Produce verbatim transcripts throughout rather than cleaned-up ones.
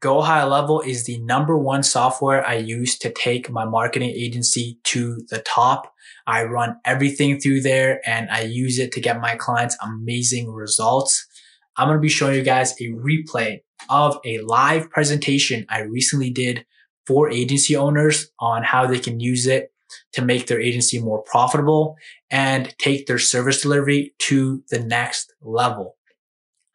GoHighLevel is the number one software I use to take my marketing agency to the top. I run everything through there and I use it to get my clients amazing results. I'm going to be showing you guys a replay of a live presentation I recently did for agency owners on how they can use it to make their agency more profitable and take their service delivery to the next level.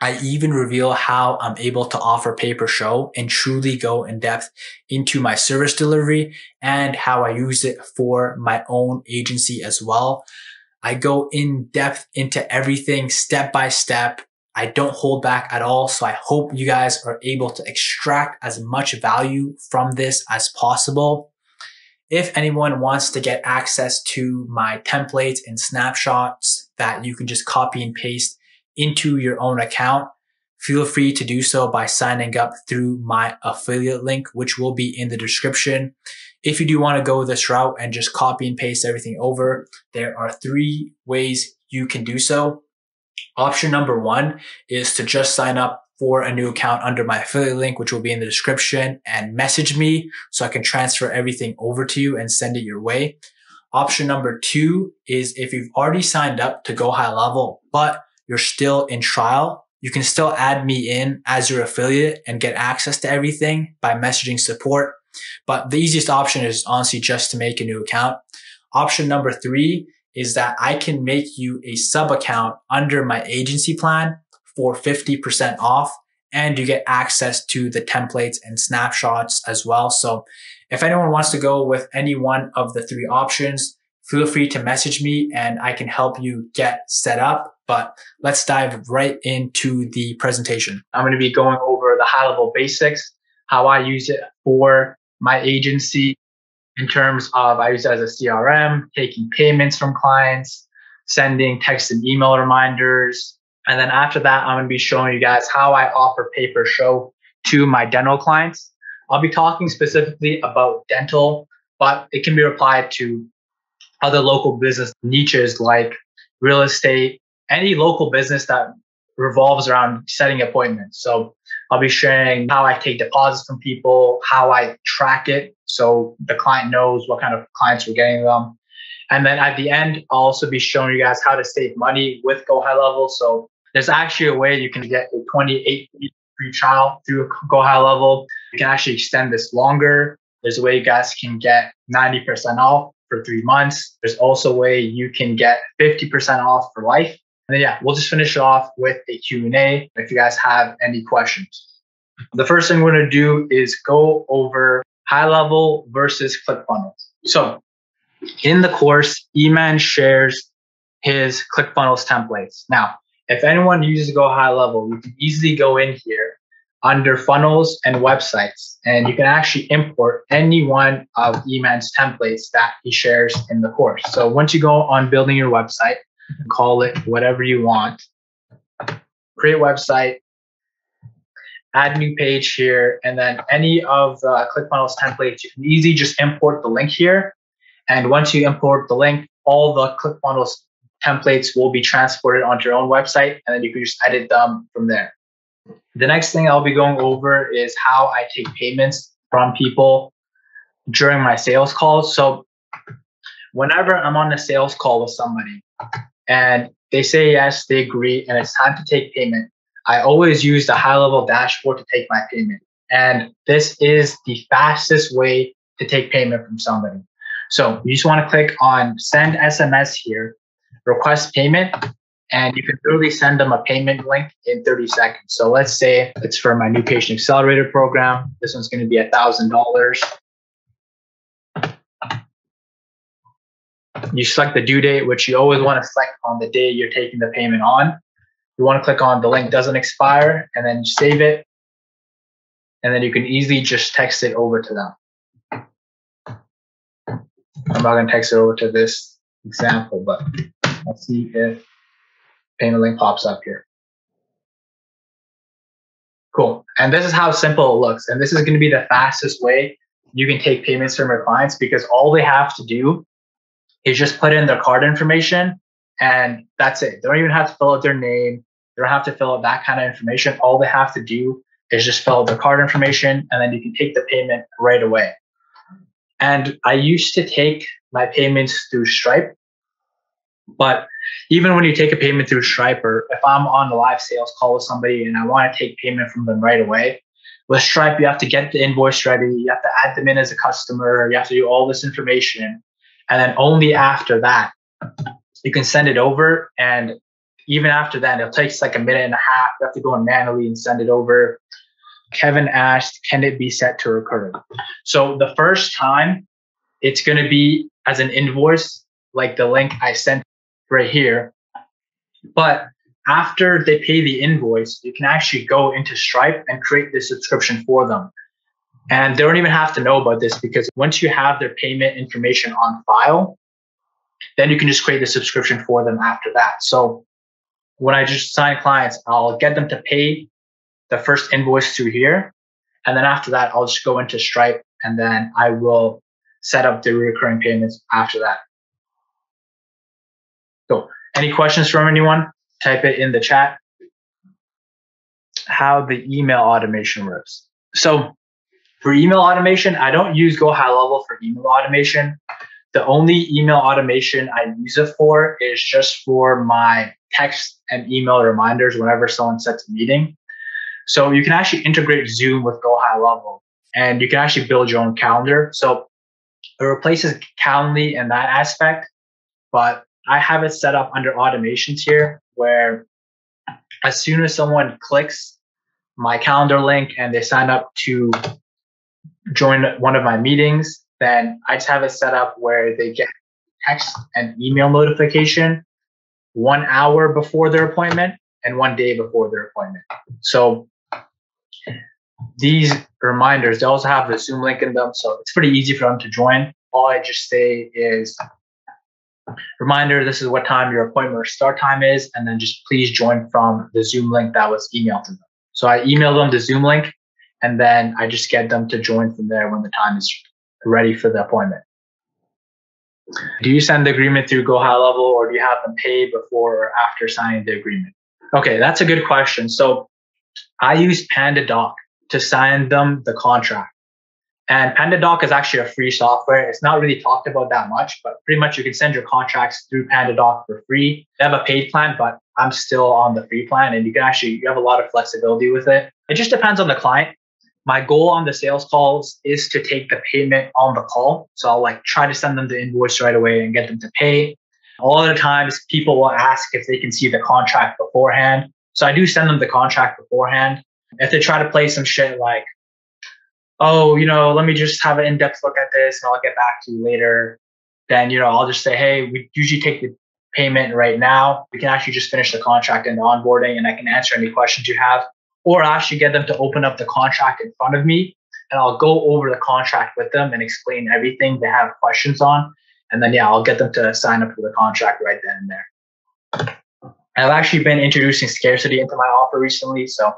I even reveal how I'm able to offer pay per show and truly go in depth into my service delivery and how I use it for my own agency as well. I go in depth into everything step by step. I don't hold back at all. So I hope you guys are able to extract as much value from this as possible. If anyone wants to get access to my templates and snapshots that you can just copy and paste into your own account, feel free to do so by signing up through my affiliate link, which will be in the description. If you do want to go this route and just copy and paste everything over, there are three ways you can do so. Option number one is to just sign up for a new account under my affiliate link, which will be in the description, and message me so I can transfer everything over to you and send it your way. Option number two is if you've already signed up to GoHighLevel, but you're still in trial, you can still add me in as your affiliate and get access to everything by messaging support. But the easiest option is honestly just to make a new account. Option number three is that I can make you a sub account under my agency plan for fifty percent off, and you get access to the templates and snapshots as well. So if anyone wants to go with any one of the three options, feel free to message me and I can help you get set up. But let's dive right into the presentation. I'm going to be going over the high level basics, how I use it for my agency in terms of I use it as a C R M, taking payments from clients, sending text and email reminders. And then after that, I'm going to be showing you guys how I offer pay per show to my dental clients. I'll be talking specifically about dental, but it can be applied to other local business niches like real estate, any local business that revolves around setting appointments. So I'll be sharing how I take deposits from people, how I track it so the client knows what kind of clients we're getting them. And then at the end, I'll also be showing you guys how to save money with GoHighLevel. So there's actually a way you can get a twenty-eight day free trial through GoHighLevel. You can actually extend this longer. There's a way you guys can get ninety percent off for three months. There's also a way you can get fifty percent off for life. And then, yeah, we'll just finish off with a Q and A if you guys have any questions. The first thing we're going to do is go over GoHighLevel versus ClickFunnels. So in the course, Eman shares his ClickFunnels templates. Now, if anyone uses GoHighLevel, you can easily go in here under funnels and websites, and you can actually import any one of Eman's templates that he shares in the course. So once you go on building your website, call it whatever you want, create website, add new page here, and then any of the ClickFunnels templates, you can easily just import the link here. And once you import the link, all the ClickFunnels templates will be transported onto your own website, and then you can just edit them from there. The next thing I'll be going over is how I take payments from people during my sales calls. So whenever I'm on a sales call with somebody and they say yes, they agree, and it's time to take payment, I always use the GoHighLevel dashboard to take my payment. And this is the fastest way to take payment from somebody. So you just want to click on send S M S here, request payment, and you can literally send them a payment link in thirty seconds. So let's say it's for my new patient accelerator program. This one's going to be one thousand dollars. You select the due date, which you always want to select on the day you're taking the payment on. You want to click on the link doesn't expire, and then you save it. And then you can easily just text it over to them. I'm not going to text it over to this example, but let's see if payment link pops up here. Cool. And this is how simple it looks. And this is going to be the fastest way you can take payments from your clients, because all they have to do is just put in their card information and that's it. They don't even have to fill out their name. They don't have to fill out that kind of information. All they have to do is just fill out the card information, and then you can take the payment right away. And I used to take my payments through Stripe, but even when you take a payment through Stripe, or if I'm on a live sales call with somebody and I want to take payment from them right away, with Stripe, you have to get the invoice ready. You have to add them in as a customer. You have to do all this information. And then only after that, you can send it over. And even after that, it takes like a minute and a half. You have to go in manually and send it over. Kevin asked, can it be set to recurring? So the first time, it's going to be as an invoice, like the link I sent right here. But after they pay the invoice, you can actually go into Stripe and create the subscription for them. And they don't even have to know about this, because once you have their payment information on file, then you can just create the subscription for them after that. So when I just sign clients, I'll get them to pay the first invoice through here. And then after that, I'll just go into Stripe, and then I will set up the recurring payments after that. So any questions from anyone? Type it in the chat. How the email automation works. So for email automation, I don't use GoHighLevel for email automation. The only email automation I use it for is just for my text and email reminders whenever someone sets a meeting. So you can actually integrate Zoom with GoHighLevel, and you can actually build your own calendar. So it replaces Calendly in that aspect, but I have it set up under automations here, where as soon as someone clicks my calendar link and they sign up to join one of my meetings, then I just have it set up where they get text and email notification one hour before their appointment and one day before their appointment. So these reminders, they also have the Zoom link in them, so it's pretty easy for them to join. All I just say is, reminder, this is what time your appointment or start time is, and then just please join from the Zoom link that was emailed to them. So I email them the Zoom link, and then I just get them to join from there when the time is ready for the appointment. Do you send the agreement through GoHighLevel, or do you have them pay before or after signing the agreement? Okay, that's a good question. So I use PandaDoc to sign them the contract. And PandaDoc is actually a free software. It's not really talked about that much, but pretty much you can send your contracts through PandaDoc for free. They have a paid plan, but I'm still on the free plan, and you can actually, you have a lot of flexibility with it. It just depends on the client. My goal on the sales calls is to take the payment on the call. So I'll like try to send them the invoice right away and get them to pay. A lot of the times people will ask if they can see the contract beforehand. So I do send them the contract beforehand. If they try to play some shit like, oh, you know, let me just have an in-depth look at this and I'll get back to you later, then, you know, I'll just say, hey, we usually take the payment right now. We can actually just finish the contract and the onboarding, and I can answer any questions you have. Or I'll actually get them to open up the contract in front of me, and I'll go over the contract with them and explain everything they have questions on. And then, yeah, I'll get them to sign up for the contract right then and there. I've actually been introducing scarcity into my offer recently. So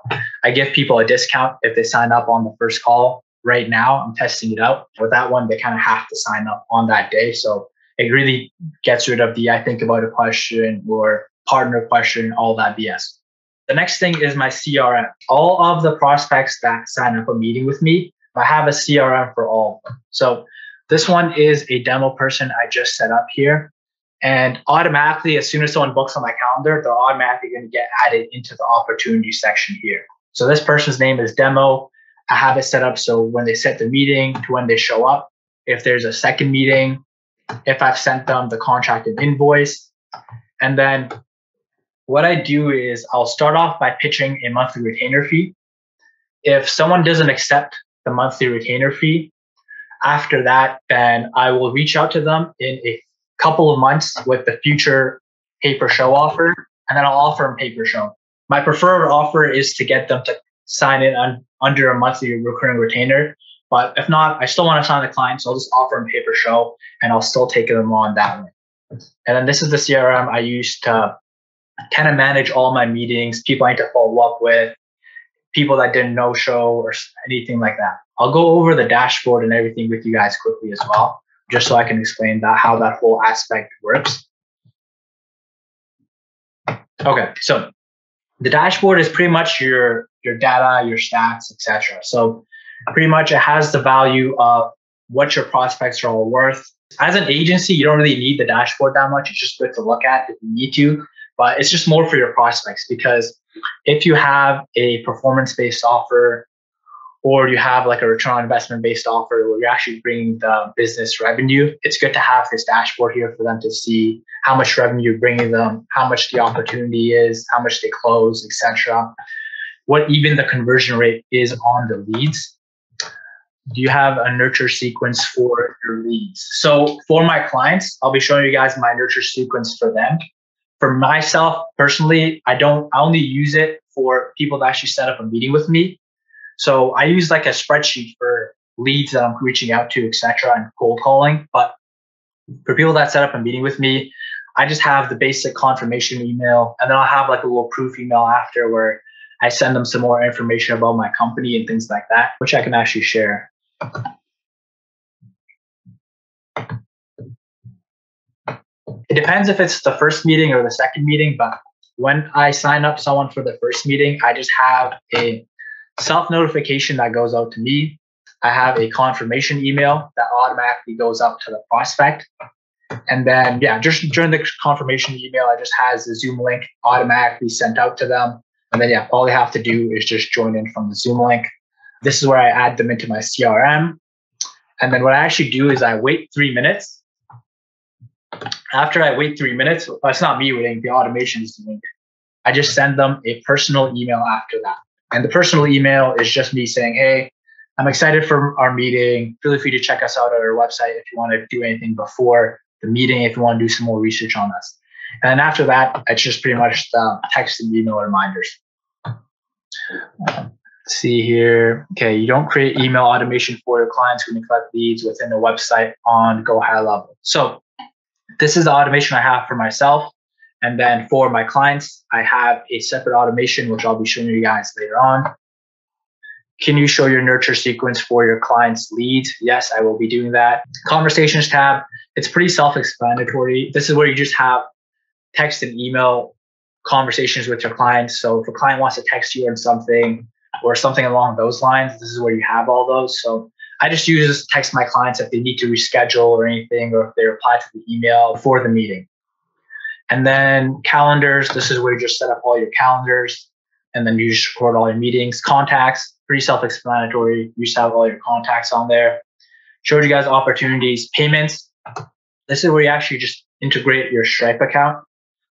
I give people a discount if they sign up on the first call. Right now, I'm testing it out. With that one, they kind of have to sign up on that day. So it really gets rid of the I think about a question or partner question, all that B S. The next thing is my C R M. All of the prospects that sign up a meeting with me, I have a C R M for all of them. So this one is a demo person I just set up here. And automatically, as soon as someone books on my calendar, they're automatically going to get added into the opportunity section here. So this person's name is Demo. I have it set up so when they set the meeting to when they show up, if there's a second meeting, if I've sent them the contract and invoice. And then what I do is I'll start off by pitching a monthly retainer fee. If someone doesn't accept the monthly retainer fee, after that, then I will reach out to them in a couple of months with the future pay-per-show offer, and then I'll offer them pay-per-show. My preferred offer is to get them to sign in on, under a monthly recurring retainer. But if not, I still want to sign the client, so I'll just offer them pay-per-show, and I'll still take them on that way. And then this is the C R M I use to kind of manage all my meetings, people I need to follow up with, people that didn't no-show or anything like that. I'll go over the dashboard and everything with you guys quickly as well, just so I can explain that, how that whole aspect works. Okay, so the dashboard is pretty much your your data, your stats, et cetera. So pretty much it has the value of what your prospects are all worth. As an agency, you don't really need the dashboard that much. It's just good to look at if you need to, but it's just more for your prospects, because if you have a performance-based offer or you have like a return on investment-based offer where you're actually bringing the business revenue, it's good to have this dashboard here for them to see how much revenue you're bringing them, how much the opportunity is, how much they close, et cetera, what even the conversion rate is on the leads. Do you have a nurture sequence for your leads? So for my clients, I'll be showing you guys my nurture sequence for them. For myself personally, I don't, I only use it for people that actually set up a meeting with me. So I use like a spreadsheet for leads that I'm reaching out to, et cetera, and cold calling. But for people that set up a meeting with me, I just have the basic confirmation email, and then I'll have like a little proof email after where I send them some more information about my company and things like that, which I can actually share. It depends if it's the first meeting or the second meeting, but when I sign up someone for the first meeting, I just have a self-notification that goes out to me. I have a confirmation email that automatically goes up to the prospect. And then, yeah, just during the confirmation email, it just has the Zoom link automatically sent out to them. And then, yeah, all they have to do is just join in from the Zoom link. This is where I add them into my C R M. And then what I actually do is I wait three minutes. After I wait three minutes, well, it's not me waiting, the automation is doing it. I just send them a personal email after that. And the personal email is just me saying, hey, I'm excited for our meeting. Feel free to check us out at our website if you want to do anything before the meeting, if you want to do some more research on us. And then after that, it's just pretty much the text and email reminders. Um, see here. Okay, you don't create email automation for your clients when you collect leads within the website on GoHighLevel. So this is the automation I have for myself. And then for my clients, I have a separate automation, which I'll be showing you guys later on. Can you show your nurture sequence for your clients' leads? Yes, I will be doing that. Conversations tab, it's pretty self-explanatory. This is where you just have text and email conversations with your clients. So if a client wants to text you on something or something along those lines, this is where you have all those. So I just use this to text my clients if they need to reschedule or anything, or if they reply to the email before the meeting. And then calendars, this is where you just set up all your calendars and then you just record all your meetings. Contacts, pretty self-explanatory. You just have all your contacts on there. Showed you guys opportunities. Payments, this is where you actually just integrate your Stripe account.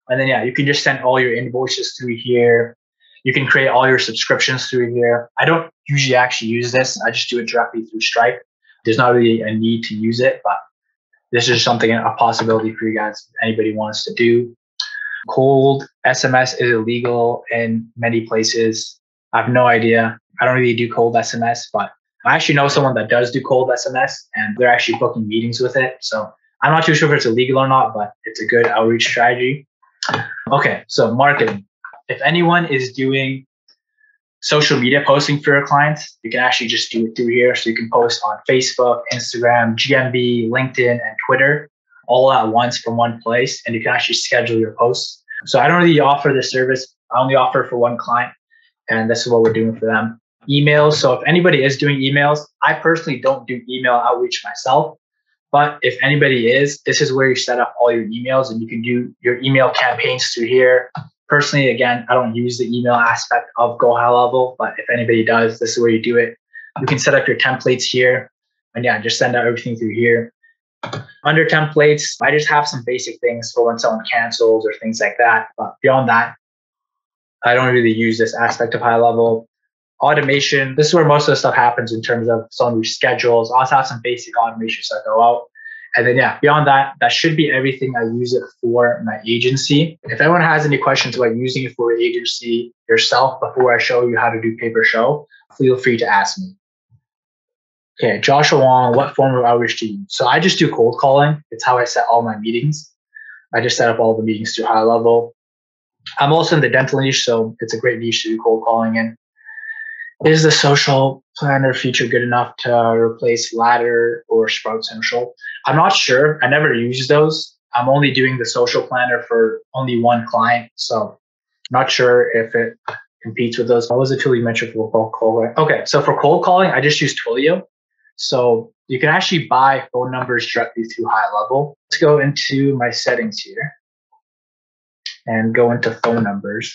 And then, yeah, you can just send all your invoices through here. You can create all your subscriptions through here. I don't usually actually use this. I just do it directly through Stripe. There's not really a need to use it, but this is something, a possibility for you guys, anybody wants to do. Cold S M S is illegal in many places. I have no idea. I don't really do cold S M S, but I actually know someone that does do cold S M S, and they're actually booking meetings with it. So I'm not too sure if it's illegal or not, but it's a good outreach strategy. Okay, so marketing. If anyone is doing social media posting for your clients, you can actually just do it through here. So you can post on Facebook, Instagram, G M B, LinkedIn, and Twitter all at once from one place. And you can actually schedule your posts. So I don't really offer this service. I only offer it for one client. And this is what we're doing for them. Emails. So if anybody is doing emails, I personally don't do email outreach myself. But if anybody is, this is where you set up all your emails, and you can do your email campaigns through here. Personally, again, I don't use the email aspect of GoHighLevel, but if anybody does, this is where you do it. You can set up your templates here, and yeah, just send out everything through here. Under templates, I just have some basic things for when someone cancels or things like that. But beyond that, I don't really use this aspect of HighLevel. Automation, this is where most of the stuff happens in terms of some of your schedules. I also have some basic automations that go out. And then, yeah, beyond that, that should be everything I use it for my agency. If anyone has any questions about using it for your agency yourself before I show you how to do paper show, feel free to ask me. Okay, Joshua Wong, what form of outreach do you use? So I just do cold calling. It's how I set all my meetings. I just set up all the meetings to HighLevel. I'm also in the dental niche, so it's a great niche to do cold calling in. Is the social planner feature good enough to replace Ladder or Sprout Social? I'm not sure. I never use those. I'm only doing the social planner for only one client. So I'm not sure if it competes with those. What was the tool you mentioned for cold calling? Okay, so for cold calling, I just use Twilio. So you can actually buy phone numbers directly through HighLevel. Let's go into my settings here and go into phone numbers.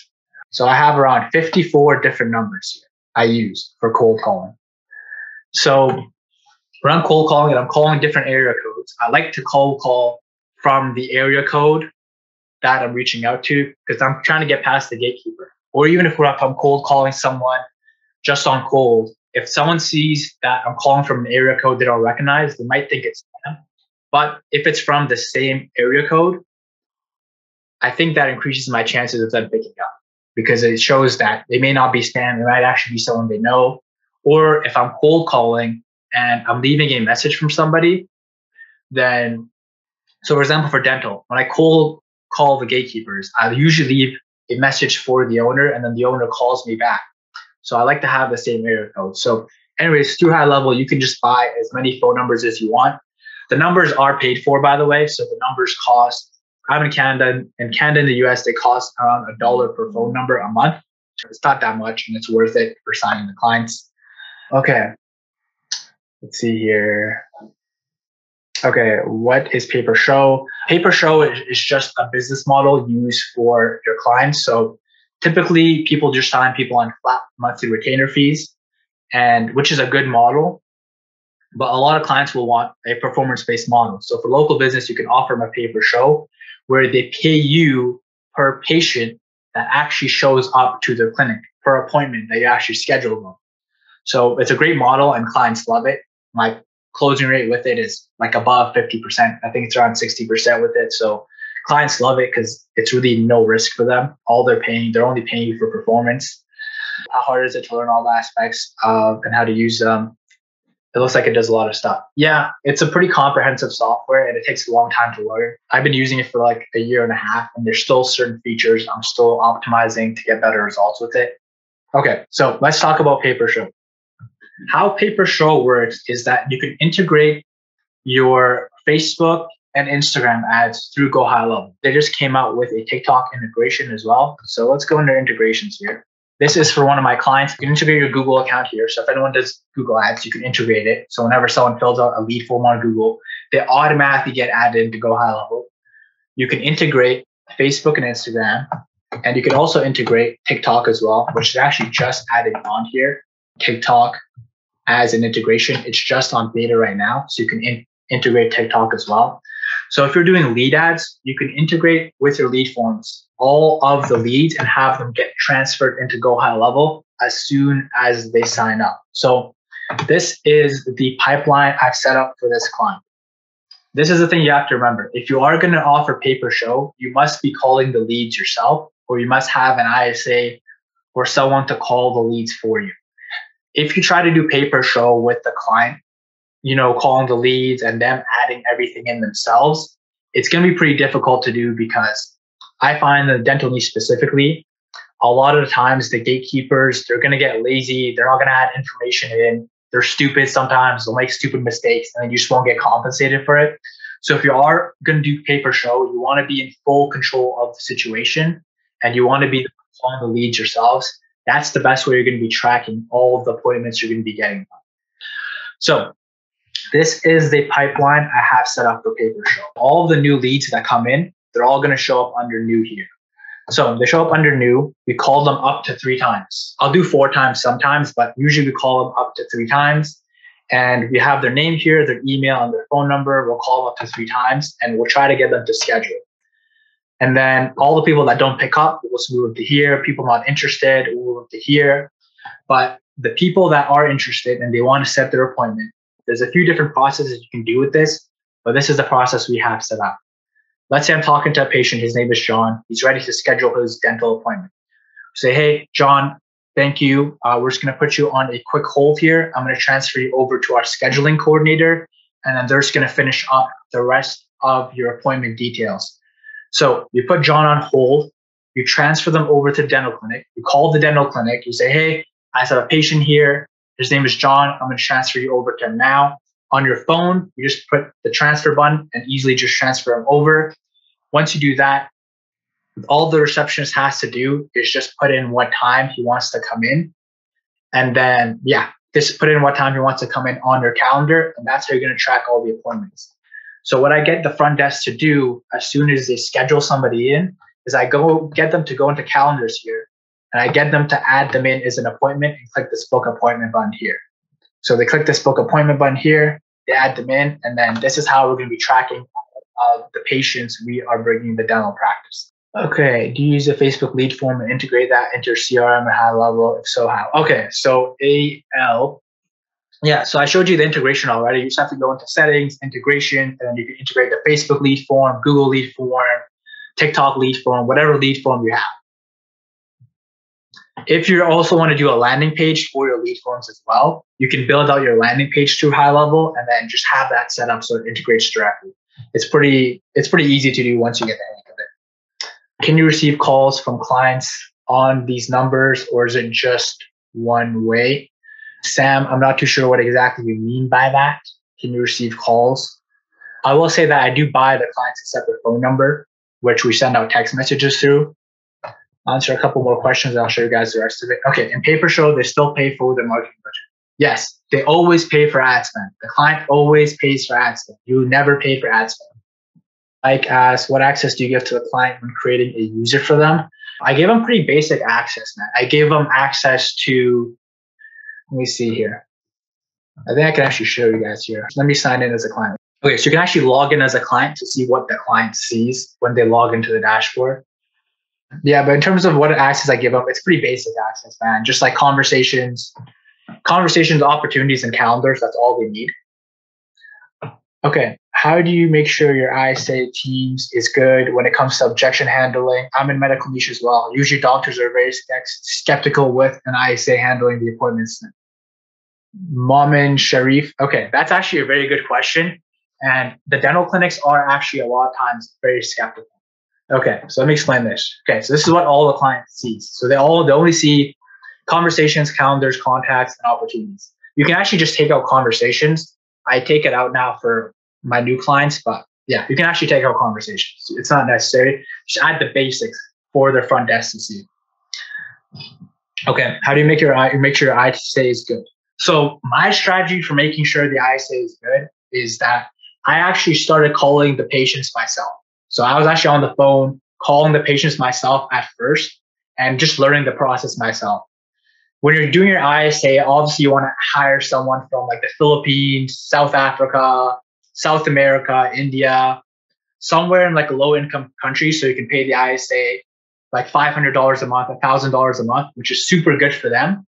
So I have around fifty-four different numbers here I use for cold calling. So when I'm cold calling, I'm calling different area codes. I like to cold call from the area code that I'm reaching out to because I'm trying to get past the gatekeeper. Or even if, we're, if I'm cold calling someone just on cold, if someone sees that I'm calling from an area code they don't recognize, they might think it's spam. But if it's from the same area code, I think that increases my chances of them picking up because it shows that they may not be spam. It might actually be someone they know. Or if I'm cold calling and I'm leaving a message from somebody, then, so for example, for dental, when I cold call the gatekeepers, I usually leave a message for the owner and then the owner calls me back. So I like to have the same area code. So anyways, through HighLevel, you can just buy as many phone numbers as you want. The numbers are paid for, by the way. So the numbers cost, I'm in Canada, in Canada and the U S, they cost around a dollar per phone number a month. So it's not that much and it's worth it for signing the clients. Okay, let's see here. Okay, what is pay per show? Pay per show is, is just a business model used for your clients. So typically, people just sign people on flat monthly retainer fees, and which is a good model. But a lot of clients will want a performance-based model. So for local business, you can offer them a pay-per-show where they pay you per patient that actually shows up to their clinic, per appointment that you actually schedule them. So it's a great model, and clients love it. My closing rate with it is like above fifty percent. I think it's around sixty percent with it. So clients love it because it's really no risk for them. All they're paying, they're only paying you for performance. How hard is it to learn all the aspects of and how to use them? It looks like it does a lot of stuff. Yeah, it's a pretty comprehensive software and it takes a long time to learn. I've been using it for like a year and a half and there's still certain features I'm still optimizing to get better results with it. Okay, so let's talk about pay per show. How pay per show works is that you can integrate your Facebook and Instagram ads through GoHighLevel. They just came out with a TikTok integration as well. So let's go into integrations here. This is for one of my clients. You can integrate your Google account here. So if anyone does Google ads, you can integrate it. So whenever someone fills out a lead form on Google, they automatically get added to GoHighLevel. You can integrate Facebook and Instagram, and you can also integrate TikTok as well, which is actually just added on here. TikTok as an integration, it's just on beta right now. So you can in- integrate TikTok as well. So if you're doing lead ads, you can integrate with your lead forms, all of the leads and have them get transferred into GoHighLevel as soon as they sign up. So this is the pipeline I've set up for this client. This is the thing you have to remember. If you are going to offer pay per show, you must be calling the leads yourself, or you must have an I S A or someone to call the leads for you. If you try to do pay per show with the client, you know, calling the leads and them adding everything in themselves, it's going to be pretty difficult to do because I find that dental niche specifically, a lot of the times the gatekeepers, they're going to get lazy. They're not going to add information in. They're stupid sometimes. They'll make stupid mistakes and then you just won't get compensated for it. So if you are going to do pay per show, you want to be in full control of the situation and you want to be calling the leads yourselves. That's the best way you're going to be tracking all of the appointments you're going to be getting. So this is the pipeline I have set up for pay per show. All the new leads that come in, they're all going to show up under new here. So they show up under new. We call them up to three times. I'll do four times sometimes, but usually we call them up to three times. And we have their name here, their email, and their phone number. We'll call them up to three times, and we'll try to get them to schedule. And then all the people that don't pick up, we'll move up to here. People not interested, we'll move up to here. But the people that are interested and they want to set their appointment, there's a few different processes you can do with this, but this is the process we have set up. Let's say I'm talking to a patient. His name is John. He's ready to schedule his dental appointment. Say, hey, John, thank you. Uh, we're just going to put you on a quick hold here. I'm going to transfer you over to our scheduling coordinator, and then they're just going to finish up the rest of your appointment details. So you put John on hold. You transfer them over to the dental clinic. You call the dental clinic. You say, hey, I have a patient here. His name is John. I'm going to transfer you over to him now. On your phone, you just put the transfer button and easily just transfer him over. Once you do that, all the receptionist has to do is just put in what time he wants to come in. And then, yeah, just put in what time he wants to come in on your calendar. And that's how you're going to track all the appointments. So what I get the front desk to do as soon as they schedule somebody in is I go get them to go into calendars here. And I get them to add them in as an appointment and click this book appointment button here. So they click this book appointment button here, they add them in, and then this is how we're going to be tracking uh, the patients we are bringing the dental practice. Okay, do you use a Facebook lead form and integrate that into your C R M at high level? If so, how? Okay, so A L. Yeah, so I showed you the integration already. You just have to go into settings, integration, and then you can integrate the Facebook lead form, Google lead form, TikTok lead form, whatever lead form you have. If you also want to do a landing page for your lead forms as well, you can build out your landing page to high level and then just have that set up so it integrates directly. It's pretty, it's pretty easy to do once you get the hang of it. Can you receive calls from clients on these numbers, or is it just one way? Sam, I'm not too sure what exactly you mean by that. Can you receive calls? I will say that I do buy the clients a separate phone number, which we send out text messages through. Answer a couple more questions, and I'll show you guys the rest of it. Okay, in paper show, they still pay for their marketing budget. Yes, they always pay for ad spend. The client always pays for ad spend. You never pay for ad spend. Mike asks, what access do you give to the client when creating a user for them? I give them pretty basic access, man. I give them access to, let me see here. I think I can actually show you guys here. Let me sign in as a client. Okay, so you can actually log in as a client to see what the client sees when they log into the dashboard. Yeah, but in terms of what access I give up, it's pretty basic access, man. Just like conversations, conversations, opportunities, and calendars. That's all they need. Okay. How do you make sure your I S A teams is good when it comes to objection handling? I'm in medical niche as well. Usually doctors are very skeptical with an I S A handling the appointments. Mom and Sharif. Okay. That's actually a very good question. And the dental clinics are actually a lot of times very skeptical. Okay, so let me explain this. Okay, so this is what all the client sees. So they all they only see conversations, calendars, contacts, and opportunities. You can actually just take out conversations. I take it out now for my new clients, but yeah, you can actually take out conversations. It's not necessary. Just add the basics for their front desk to see. Okay, how do you make your make sure your I S A is good? So my strategy for making sure the I S A is good is that I actually started calling the patients myself. So I was actually on the phone calling the patients myself at first and just learning the process myself. When you're doing your I S A, obviously you want to hire someone from like the Philippines, South Africa, South America, India, somewhere in like a low income country. So you can pay the I S A like five hundred dollars a month, one thousand dollars a month, which is super good for them.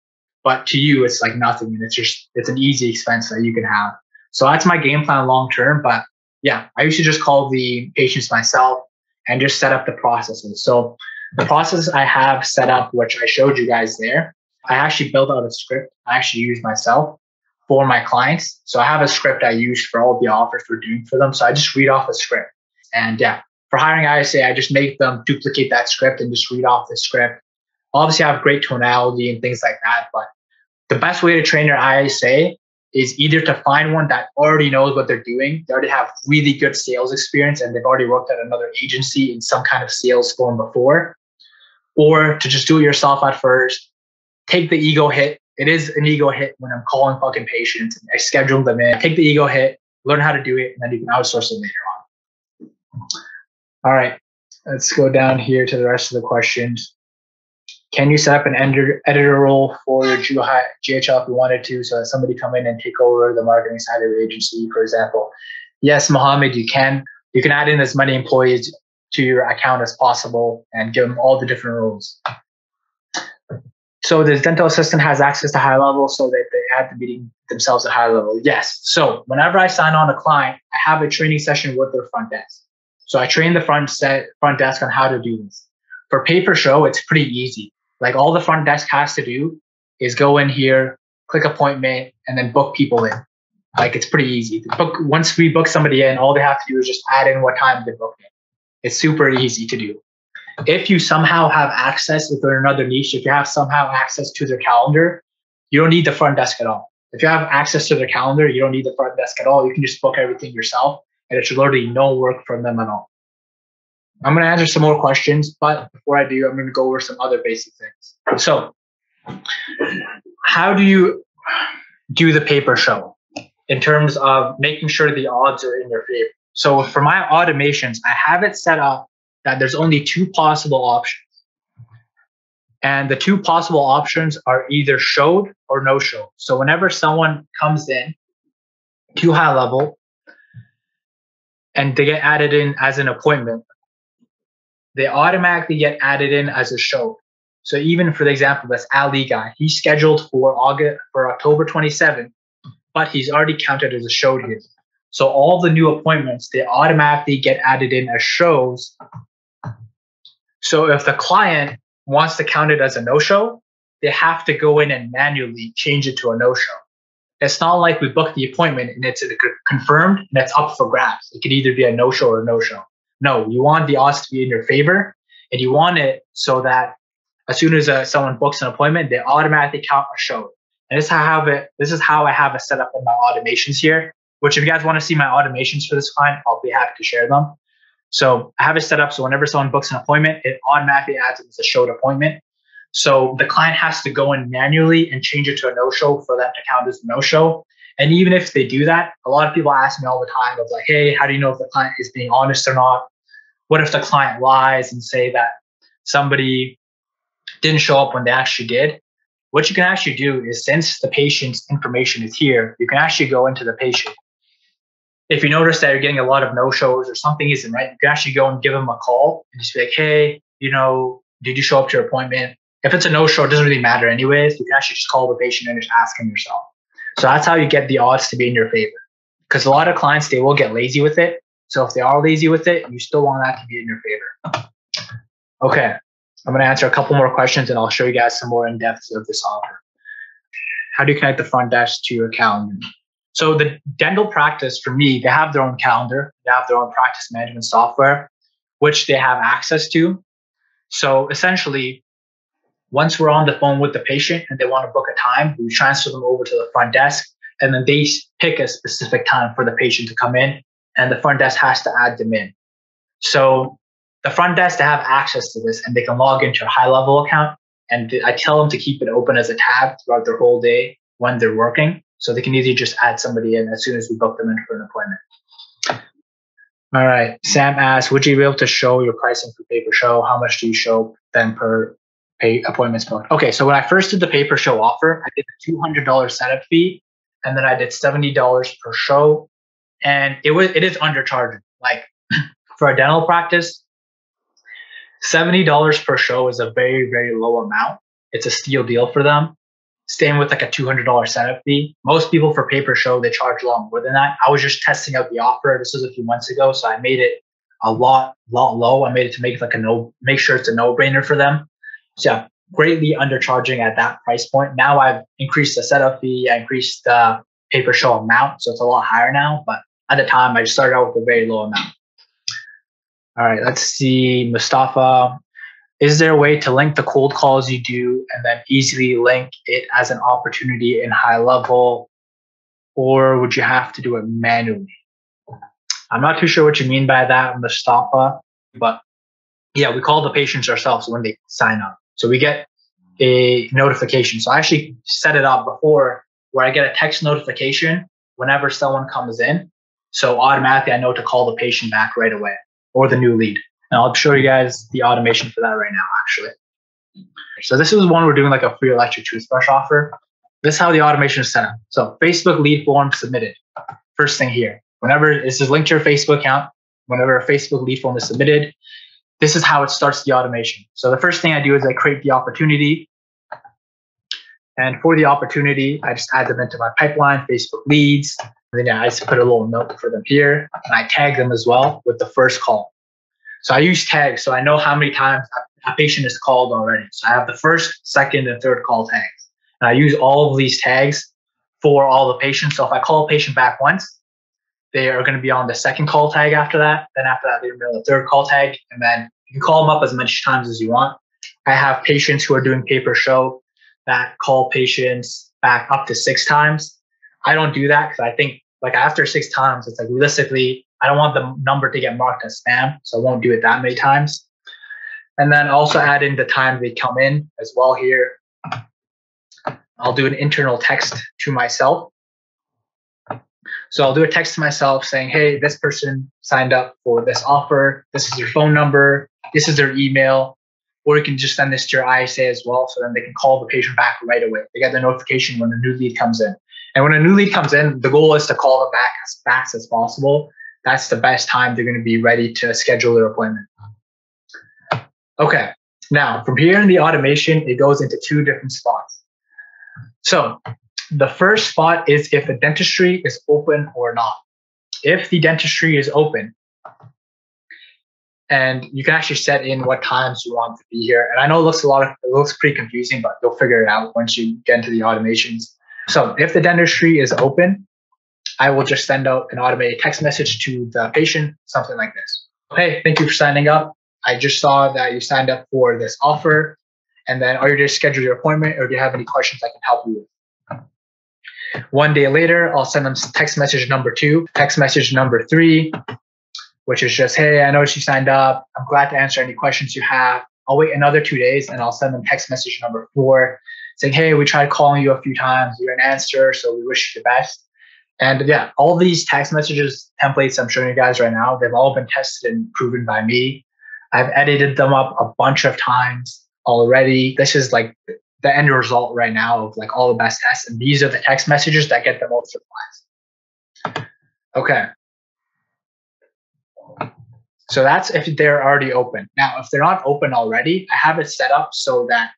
But to you, it's like nothing. And it's just, it's an easy expense that you can have. So that's my game plan long term. But yeah, I used to just call the patients myself and just set up the processes. So the process I have set up, which I showed you guys there, I actually built out a script I actually use myself for my clients. So I have a script I use for all the offers we're doing for them. So I just read off a script. And yeah, for hiring I S A, I just make them duplicate that script and just read off the script. Obviously, I have great tonality and things like that. But the best way to train your I S A is either to find one that already knows what they're doing. They already have really good sales experience and they've already worked at another agency in some kind of sales form before, or to just do it yourself at first. Take the ego hit. It is an ego hit when I'm calling fucking patients and I schedule them in. Take the ego hit, learn how to do it, and then you can outsource it later on. All right, let's go down here to the rest of the questions. Can you set up an editor, editor role for your G H L if you wanted to, so that somebody come in and take over the marketing side of your agency, for example? Yes, Mohammed, you can. You can add in as many employees to your account as possible and give them all the different roles. So the dental assistant has access to high level, so that they have to be themselves at high level. Yes. So whenever I sign on a client, I have a training session with their front desk. So I train the front set front desk on how to do this. For paper show, it's pretty easy. Like all the front desk has to do is go in here, click appointment, and then book people in. Like it's pretty easy. The book, once we book somebody in, all they have to do is just add in what time they booked in. It's super easy to do. If you somehow have access, if they're in another niche, if you have somehow access to their calendar, you don't need the front desk at all. If you have access to their calendar, you don't need the front desk at all. You can just book everything yourself and it should literally no work from them at all. I'm going to answer some more questions, but before I do, I'm going to go over some other basic things. So how do you do the paper show in terms of making sure the odds are in your favor? So for my automations, I have it set up that there's only two possible options. And the two possible options are either showed or no show. So whenever someone comes in to GoHighLevel and they get added in as an appointment, they automatically get added in as a show. So even for the example, this Ali guy, he's scheduled for August for October twenty-seventh, but he's already counted as a show here. So all the new appointments, they automatically get added in as shows. So if the client wants to count it as a no-show, they have to go in and manually change it to a no-show. It's not like we booked the appointment and it's confirmed and it's up for grabs. It could either be a no-show or a no-show. No, you want the odds to be in your favor, and you want it so that as soon as uh, someone books an appointment, they automatically count a show. And this is how I have it. This is how I have it set up in my automations here. Which, if you guys want to see my automations for this client, I'll be happy to share them. So I have it set up so whenever someone books an appointment, it automatically adds it as a showed appointment. So the client has to go in manually and change it to a no-show for them to count as a no-show. And even if they do that, a lot of people ask me all the time of like, hey, how do you know if the client is being honest or not? What if the client lies and say that somebody didn't show up when they actually did? What you can actually do is, since the patient's information is here, you can actually go into the patient. If you notice that you're getting a lot of no-shows or something isn't right, you can actually go and give them a call and just be like, hey, you know, did you show up to your appointment? If it's a no-show, it doesn't really matter anyways. You can actually just call the patient and just ask him yourself. So that's how you get the odds to be in your favor. Because a lot of clients, they will get lazy with it. So if they are lazy with it, you still want that to be in your favor. Okay, I'm going to answer a couple more questions and I'll show you guys some more in-depth of this offer. How do you connect the front desk to your calendar? So the dental practice, for me, they have their own calendar. They have their own practice management software, which they have access to. So essentially, once we're on the phone with the patient and they want to book a time, we transfer them over to the front desk, and then they pick a specific time for the patient to come in, and the front desk has to add them in. So the front desk, they have access to this, and they can log into a GoHighLevel account, and I tell them to keep it open as a tab throughout their whole day when they're working. So they can easily just add somebody in as soon as we book them in for an appointment. All right, Sam asks, would you be able to show your pricing for paper show? How much do you show them per pay appointments booked? Okay, so when I first did the paper show offer, I did a two hundred dollars setup fee, and then I did seventy dollars per show. And it was it is undercharged. Like for a dental practice, seventy dollars per show is a very, very low amount. It's a steal deal for them. Same with like a two hundred dollars setup fee. Most people for paper show, they charge a lot more than that. I was just testing out the offer. This was a few months ago, so I made it a lot, lot low. I made it to make like a no, make sure it's a no-brainer for them. So yeah, greatly undercharging at that price point. Now I've increased the setup fee, I increased the paper show amount, so it's a lot higher now. But at the time, I just started out with a very low amount. All right, let's see, Mustafa. Is there a way to link the cold calls you do and then easily link it as an opportunity in GoHighLevel, or would you have to do it manually? I'm not too sure what you mean by that, Mustafa, but yeah, we call the patients ourselves when they sign up. So we get a notification. So I actually set it up before where I get a text notification whenever someone comes in. So automatically I know to call the patient back right away or the new lead. And I'll show you guys the automation for that right now, actually. So this is one we're doing like a free electric toothbrush offer. This is how the automation is set up. So Facebook lead form submitted. First thing here, whenever this is linked to your Facebook account, whenever a Facebook lead form is submitted, this is how it starts the automation. So the first thing I do is I create the opportunity. And for the opportunity, I just add them into my pipeline, Facebook leads. And then I just put a little note for them here. And I tag them as well with the first call. So I use tags, so I know how many times a patient is called already. So I have the first, second, and third call tags. And I use all of these tags for all the patients. So if I call a patient back once, they are going to be on the second call tag after that. Then after that, they're going to be on the third call tag. And then you can call them up as many times as you want. I have patients who are doing paper show that call patients back up to six times. I don't do that because I think like after six times, it's like realistically, I don't want the number to get marked as spam, so I won't do it that many times. And then also add in the time they come in as well here. I'll do an internal text to myself. So I'll do a text to myself saying, hey, this person signed up for this offer. This is their phone number. This is their email. Or you can just send this to your I S A as well, so then they can call the patient back right away. They get the notification when a new lead comes in. And when a new lead comes in, the goal is to call them back as fast as possible. That's the best time they're going to be ready to schedule their appointment. Okay, now from here in the automation, it goes into two different spots. So the first spot is if the dentistry is open or not. If the dentistry is open, and you can actually set in what times you want to be here. And I know it looks a lot of, it looks pretty confusing, but you'll figure it out once you get into the automations. So if the dentistry is open, I will just send out an automated text message to the patient, something like this. Hey, thank you for signing up. I just saw that you signed up for this offer. And then are you just scheduled your appointment, or do you have any questions I can help you with? One day later, I'll send them text message number two, text message number three, which is just, hey, I noticed you signed up. I'm glad to answer any questions you have. I'll wait another two days and I'll send them text message number four saying, hey, we tried calling you a few times. You didn't answer, so we wish you the best. And yeah, all these text messages templates I'm showing you guys right now, they've all been tested and proven by me. I've edited them up a bunch of times already. This is like the end result right now of like all the best tests. And these are the text messages that get the most replies. Okay. So that's if they're already open. Now, if they're not open already, I have it set up so that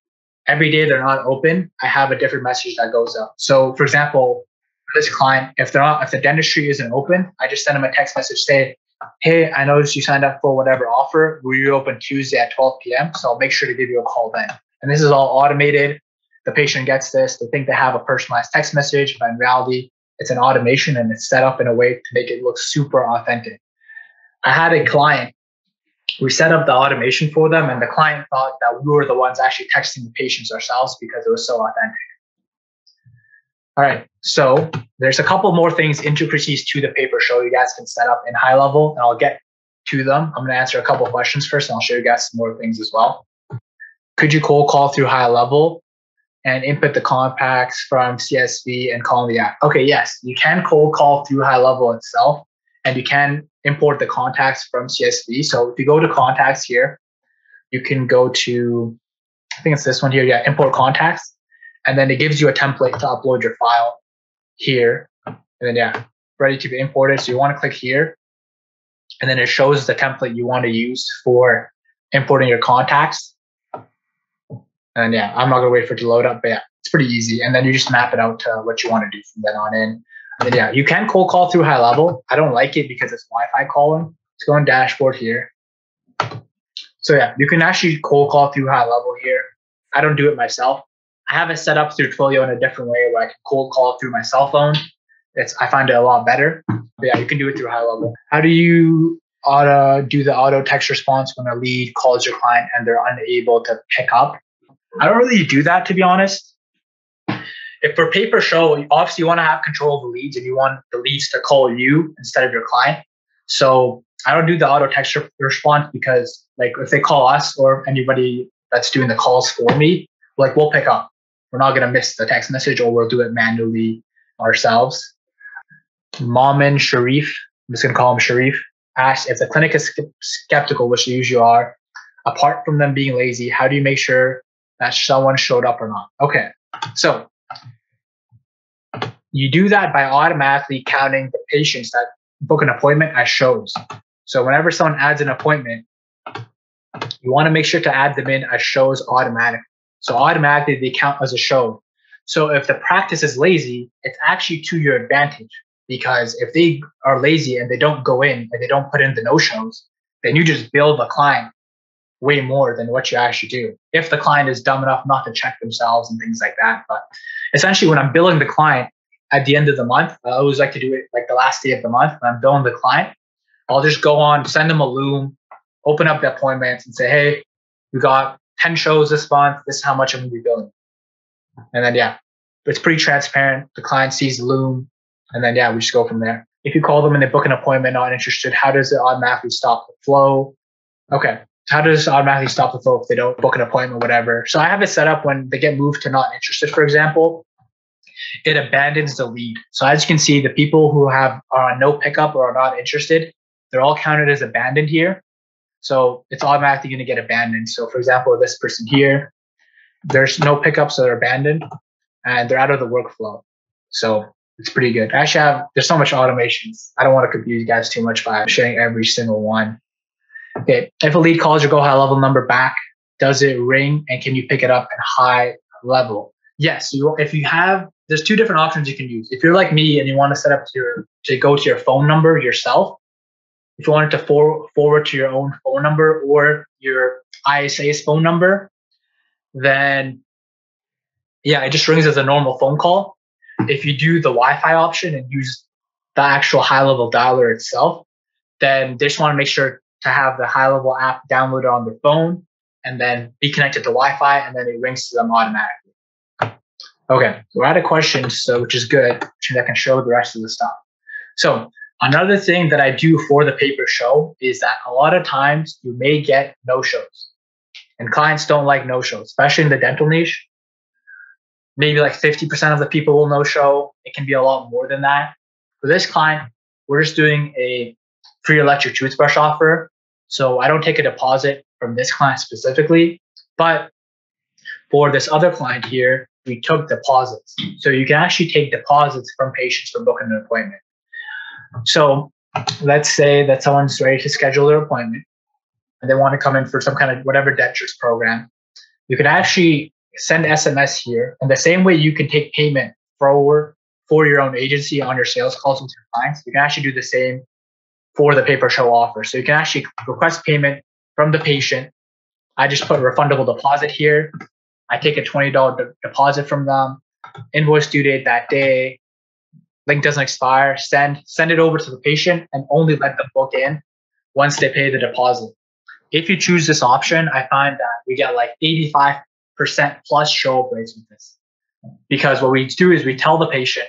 every day they're not open, I have a different message that goes up. So for example, this client, if they're not, if the dentistry isn't open, I just send them a text message saying, hey, I noticed you signed up for whatever offer. Were you open Tuesday at twelve p m? So I'll make sure to give you a call then. And this is all automated. The patient gets this. They think they have a personalized text message, but in reality, it's an automation and it's set up in a way to make it look super authentic. I had a client. We set up the automation for them, and the client thought that we were the ones actually texting the patients ourselves because it was so authentic. All right, so there's a couple more things, intricacies to the paper show you guys can set up in high level, and I'll get to them. I'm going to answer a couple of questions first, and I'll show you guys some more things as well. Could you cold call through high level and input the contacts from C S V and call the app? Okay, yes, you can cold call through high level itself, and you can import the contacts from C S V. So if you go to contacts here, you can go to, I think it's this one here, yeah, import contacts. And then it gives you a template to upload your file here. And then, yeah, ready to be imported. So you want to click here. And then it shows the template you want to use for importing your contacts. And yeah, I'm not going to wait for it to load up, but yeah, it's pretty easy. And then you just map it out to what you want to do from then on in. And yeah, you can cold call through high level. I don't like it because it's Wi-Fi calling. Let's go on dashboard here. So yeah, you can actually cold call through high level here. I don't do it myself. I have it set up through Twilio in a different way where I can cold call through my cell phone. It's, I find it a lot better. But yeah, you can do it through high level. How do you auto do the auto text response when a lead calls your client and they're unable to pick up? I don't really do that, to be honest. If for paper show, obviously you want to have control of the leads and you want the leads to call you instead of your client. So I don't do the auto text response because like if they call us or anybody that's doing the calls for me, like we'll pick up. We're not going to miss the text message, or we'll do it manually ourselves. Momin Sharif, I'm just going to call him Sharif, asked if the clinic is skeptical, which they usually are, apart from them being lazy, how do you make sure that someone showed up or not? Okay, so you do that by automatically counting the patients that book an appointment as shows. So whenever someone adds an appointment, you want to make sure to add them in as shows automatically. So automatically they count as a show. So if the practice is lazy, it's actually to your advantage, because if they are lazy and they don't go in and they don't put in the no-shows, then you just build a client way more than what you actually do. If the client is dumb enough not to check themselves and things like that. But essentially when I'm billing the client at the end of the month, I always like to do it like the last day of the month. When I'm billing the client, I'll just go on, send them a Loom, open up the appointments and say, hey, we got ten shows this month, this is how much I'm going to be billing. And then, yeah, it's pretty transparent. The client sees Loom, and then, yeah, we just go from there. If you call them and they book an appointment, not interested, how does it automatically stop the flow? Okay. How does it automatically stop the flow if they don't book an appointment, whatever? So I have it set up when they get moved to not interested, for example, it abandons the lead. So as you can see, the people who have are on no pickup or are not interested, they're all counted as abandoned here. So it's automatically going to get abandoned. So for example, this person here, there's no pickup, so they're abandoned and they're out of the workflow. So it's pretty good. I actually have, there's so much automations. I don't want to confuse you guys too much by sharing every single one. Okay, if a lead calls your GoHighLevel number back, does it ring and can you pick it up at high level? Yes, you, if you have, there's two different options you can use. If you're like me and you want to set up your, to go to your phone number yourself, if you wanted to for, forward to your own phone number or your I S A's phone number, then yeah, it just rings as a normal phone call. If you do the Wi-Fi option and use the actual high-level dialer itself, then they just want to make sure to have the high-level app downloaded on their phone and then be connected to Wi-Fi, and then it rings to them automatically. Okay, we're out of questions, so which is good, which I can show the rest of the stuff. So another thing that I do for the paper show is that a lot of times you may get no-shows, and clients don't like no-shows, especially in the dental niche. Maybe like fifty percent of the people will no-show. It can be a lot more than that. For this client, we're just doing a free electric toothbrush offer. So I don't take a deposit from this client specifically, but for this other client here, we took deposits. So you can actually take deposits from patients for booking an appointment. So let's say that someone's ready to schedule their appointment and they want to come in for some kind of whatever dentures program. You can actually send S M S here. And the same way you can take payment for, for your own agency on your sales calls with your clients, you can actually do the same for the paper show offer. So you can actually request payment from the patient. I just put a refundable deposit here. I take a twenty dollar de- deposit from them, invoice due date that day, link doesn't expire, send, send it over to the patient and only let them book in once they pay the deposit. If you choose this option, I find that we get like eighty-five percent plus show up rates with this, because what we do is we tell the patient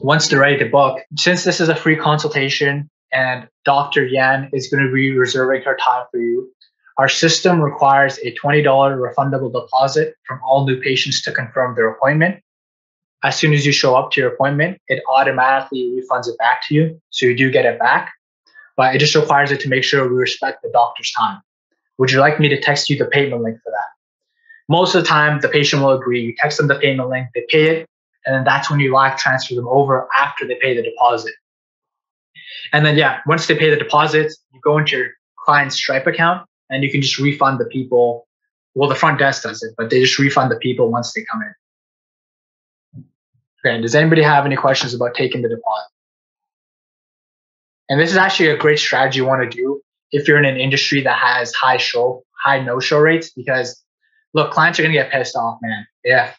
once they're ready to book, since this is a free consultation and Doctor Yan is going to be reserving her time for you, our system requires a twenty dollar refundable deposit from all new patients to confirm their appointment. As soon as you show up to your appointment, it automatically refunds it back to you. So you do get it back, but it just requires it to make sure we respect the doctor's time. Would you like me to text you the payment link for that? Most of the time, the patient will agree. You text them the payment link, they pay it, and then that's when you live transfer them over after they pay the deposit. And then, yeah, once they pay the deposits, you go into your client's Stripe account, and you can just refund the people. Well, the front desk does it, but they just refund the people once they come in. Okay, does anybody have any questions about taking the deposit? And this is actually a great strategy you want to do if you're in an industry that has high show, high no-show rates, because look, clients are going to get pissed off, man. If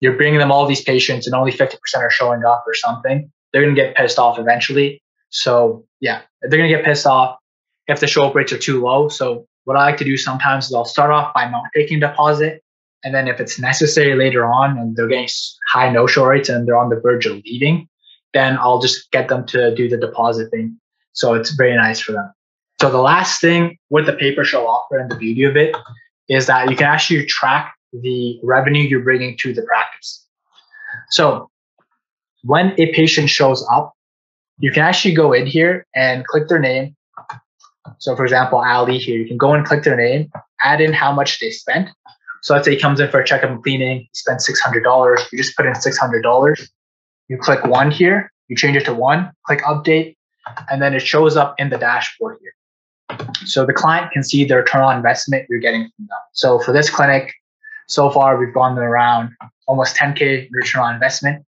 you're bringing them all these patients and only fifty percent are showing up or something, they're going to get pissed off eventually. So yeah, they're going to get pissed off if the show up rates are too low. So what I like to do sometimes is I'll start off by not taking a deposit. And then if it's necessary later on and they're getting high no-show rates and they're on the verge of leaving, then I'll just get them to do the deposit thing. So it's very nice for them. So the last thing with the paper show offer and the beauty of it is that you can actually track the revenue you're bringing to the practice. So when a patient shows up, you can actually go in here and click their name. So for example, Ali here, you can go and click their name, add in how much they spent. So let's say he comes in for a checkup and cleaning, he spent six hundred dollars, you just put in six hundred dollars. You click one here, you change it to one, click update, and then it shows up in the dashboard here. So the client can see the return on investment you're getting from them. So for this clinic, so far we've gone around almost ten K return on investment,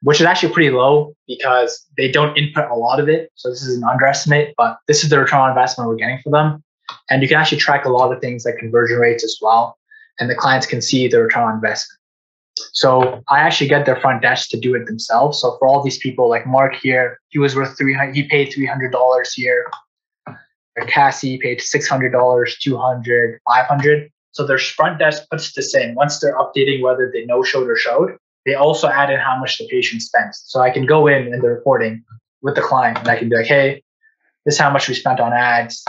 which is actually pretty low because they don't input a lot of it. So this is an underestimate, but this is the return on investment we're getting for them. And you can actually track a lot of things like conversion rates as well. And the clients can see the return on investment. So I actually get their front desk to do it themselves. So for all these people like Mark here, he was worth three hundred dollars, he paid three hundred dollars here. Cassie paid six hundred dollars, two hundred dollars, five hundred dollars. So their front desk puts this in. Once they're updating whether they no-showed or showed, they also add in how much the patient spends. So I can go in in the reporting with the client and I can be like, hey, this is how much we spent on ads.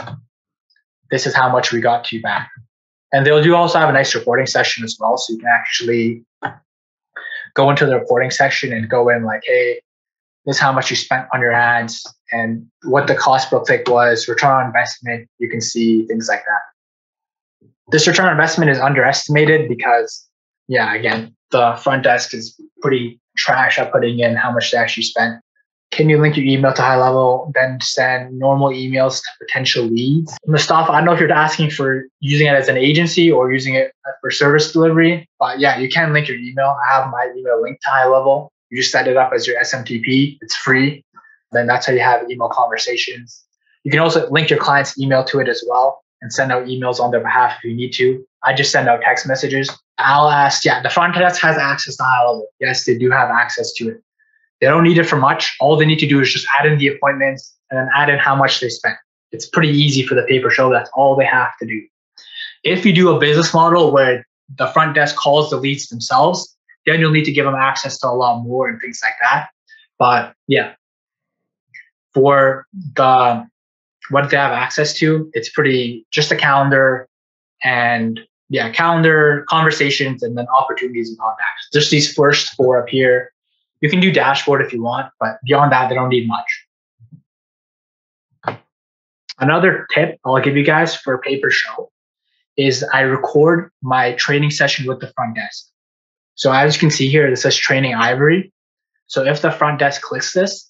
This is how much we got to you back. And they'll do also have a nice reporting session as well. So you can actually go into the reporting section and go in like, hey, this is how much you spent on your ads and what the cost per click was, return on investment. You can see things like that. This return on investment is underestimated because, yeah, again, the front desk is pretty trash at putting in how much they actually spent. Can you link your email to high level, then send normal emails to potential leads? Mustafa, I don't know if you're asking for using it as an agency or using it for service delivery, but yeah, you can link your email. I have my email linked to high level. You just set it up as your S M T P. It's free. Then that's how you have email conversations. You can also link your client's email to it as well and send out emails on their behalf if you need to. I just send out text messages. I'll ask, yeah, the front desk has access to high level. Yes, they do have access to it. They don't need it for much. All they need to do is just add in the appointments and then add in how much they spent. It's pretty easy for the paper show. That's all they have to do. If you do a business model where the front desk calls the leads themselves, then you'll need to give them access to a lot more and things like that. But yeah, for the what they have access to, it's pretty just a calendar and yeah, calendar, conversations, and then opportunities and contacts. Just these first four up here. You can do dashboard if you want, but beyond that, they don't need much. Another tip I'll give you guys for paper show is I record my training session with the front desk. So as you can see here, this says training Ivory. So if the front desk clicks this,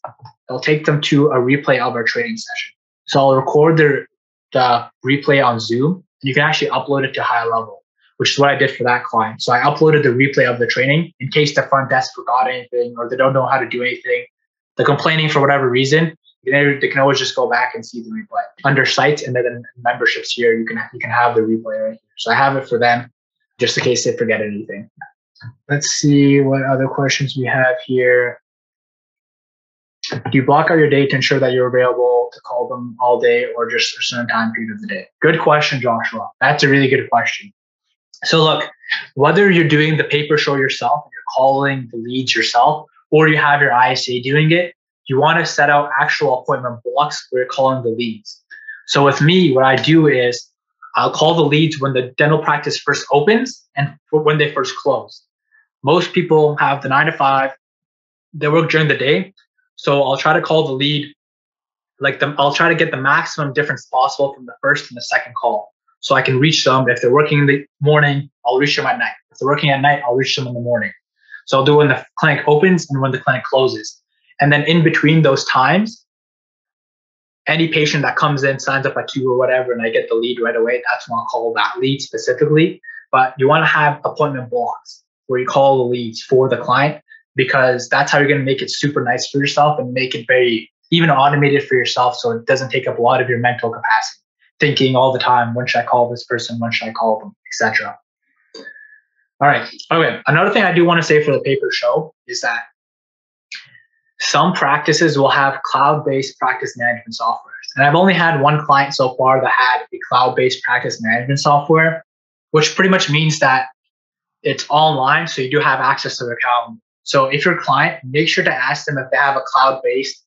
it'll take them to a replay of our training session. So I'll record the, the replay on Zoom. You can actually upload it to high level, which is what I did for that client. So I uploaded the replay of the training in case the front desk forgot anything or they don't know how to do anything. They're complaining for whatever reason. They can always just go back and see the replay. Under sites and then memberships here, you can, you can have the replay right here. So I have it for them just in case they forget anything. Let's see what other questions we have here. Do you block out your day to ensure that you're available to call them all day or just a certain time period of the day? Good question, Joshua. That's a really good question. So look, whether you're doing the paper show yourself, and you're calling the leads yourself, or you have your I S A doing it, you want to set out actual appointment blocks where you're calling the leads. So with me, what I do is I'll call the leads when the dental practice first opens and when they first close. Most people have the nine to five, they work during the day. So I'll try to call the lead, like the, I'll try to get the maximum difference possible from the first and the second call. So I can reach them. If they're working in the morning, I'll reach them at night. If they're working at night, I'll reach them in the morning. So I'll do when the clinic opens and when the clinic closes. And then in between those times, any patient that comes in, signs up a queue or whatever, and I get the lead right away, that's when I'll call that lead specifically. But you want to have appointment blocks where you call the leads for the client, because that's how you're going to make it super nice for yourself and make it very even automated for yourself so it doesn't take up a lot of your mental capacity. Thinking all the time, when should I call this person? When should I call them? et cetera. All right. Okay. Another thing I do want to say for the paper show is that some practices will have cloud-based practice management software. And I've only had one client so far that had a cloud-based practice management software, which pretty much means that it's online, so you do have access to their calendar. So if your client, make sure to ask them if they have a cloud-based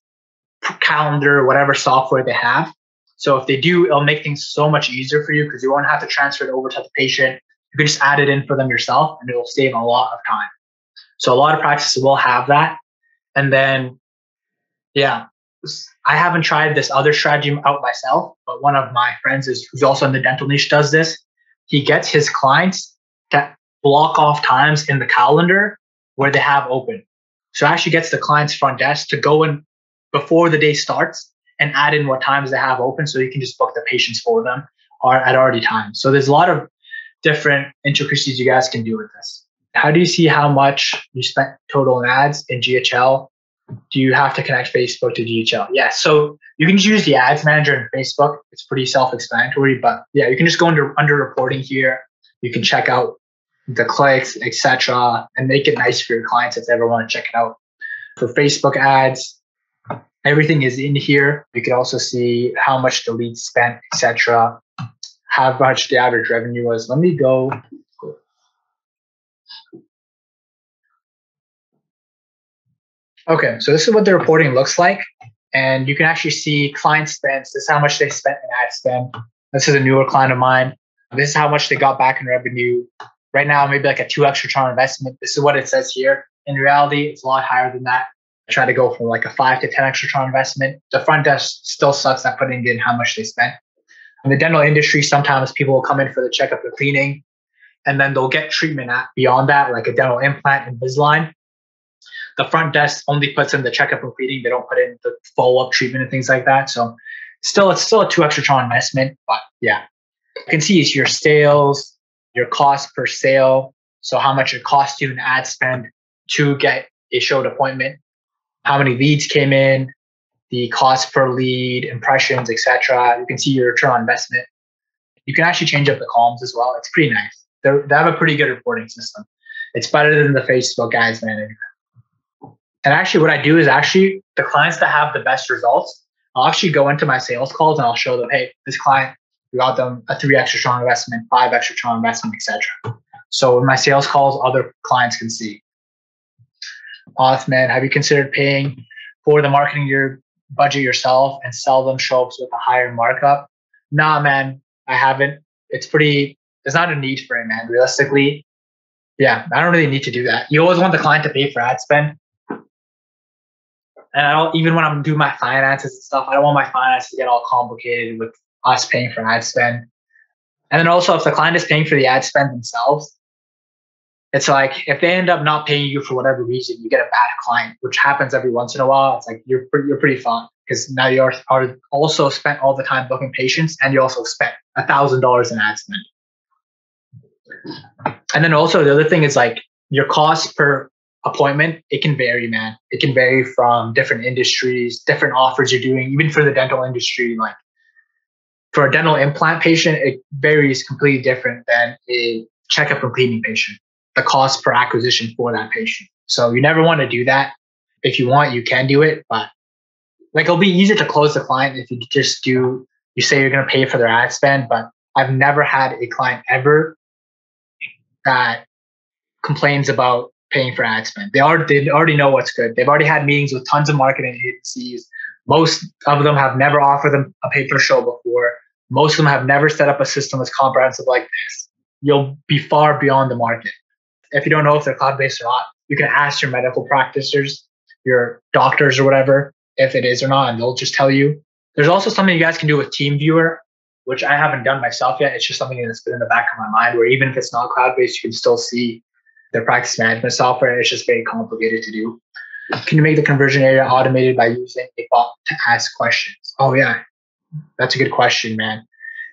calendar, whatever software they have. So if they do, it'll make things so much easier for you because you won't have to transfer it over to the patient. You can just add it in for them yourself and it'll save a lot of time. So a lot of practices will have that. And then, yeah, I haven't tried this other strategy out myself, but one of my friends is who's also in the dental niche does this. He gets his clients to block off times in the calendar where they have open. So actually gets the client's front desk to go in before the day starts and add in what times they have open so you can just book the patients for them or at already time. So there's a lot of different intricacies you guys can do with this. How do you see how much you spent total in ads in G H L? Do you have to connect Facebook to G H L? Yeah, so you can just use the ads manager in Facebook. It's pretty self-explanatory, but yeah, you can just go into under reporting here. You can check out the clicks, et cetera, and make it nice for your clients if they ever want to check it out. For Facebook ads, everything is in here. You can also see how much the lead spent, et cetera. How much the average revenue was. Let me go. Okay, so this is what the reporting looks like. And you can actually see client spends. This is how much they spent in ad spend. This is a newer client of mine. This is how much they got back in revenue. Right now, maybe like a two x return on investment. This is what it says here. In reality, it's a lot higher than that. I try to go from like a five to ten x return on investment. The front desk still sucks at putting in how much they spent. In the dental industry, sometimes people will come in for the checkup and cleaning, and then they'll get treatment at beyond that, like a dental implant, Invisalign. The front desk only puts in the checkup and cleaning. They don't put in the follow-up treatment and things like that. So still, it's still a two x return on investment. But yeah, you can see it's your sales, your cost per sale. So how much it costs you in ad spend to get a showed appointment, how many leads came in, the cost per lead, impressions, et cetera. You can see your return on investment. You can actually change up the columns as well. It's pretty nice. They're, they have a pretty good reporting system. It's better than the Facebook Ads Manager. And actually what I do is actually the clients that have the best results, I'll actually go into my sales calls and I'll show them, hey, this client, we got them a three x return on investment, five x return on investment, et cetera. So in my sales calls, other clients can see. Othman, have you considered paying for the marketing your budget yourself and sell them shops with a higher markup? Nah, man, I haven't. It's pretty, there's not a need for it, man. Realistically, yeah, I don't really need to do that. You always want the client to pay for ad spend. And I don't, even when I'm doing my finances and stuff, I don't want my finances to get all complicated with us paying for ad spend. And then also, if the client is paying for the ad spend themselves, it's like if they end up not paying you for whatever reason, you get a bad client, which happens every once in a while. It's like you're pretty, you're pretty fun because now you are, are also spent all the time booking patients, and you also spent a thousand dollars in ad spend. And then also the other thing is like your cost per appointment. It can vary, man. It can vary from different industries, different offers you're doing. Even for the dental industry, like for a dental implant patient, it varies completely different than a checkup and cleaning patient. The cost per acquisition for that patient. So you never want to do that. If you want, you can do it, but like it'll be easier to close the client if you just do, you say you're going to pay for their ad spend, but I've never had a client ever that complains about paying for ad spend. They already, they already know what's good. They've already had meetings with tons of marketing agencies. Most of them have never offered them a pay per show before. Most of them have never set up a system as comprehensive like this. You'll be far beyond the market. If you don't know if they're cloud-based or not, you can ask your medical practitioners, your doctors or whatever, if it is or not, and they'll just tell you. There's also something you guys can do with TeamViewer, which I haven't done myself yet. It's just something that's been in the back of my mind where even if it's not cloud-based, you can still see their practice management software. It's just very complicated to do. Can you make the conversion area automated by using a bot to ask questions? Oh, yeah. That's a good question, man.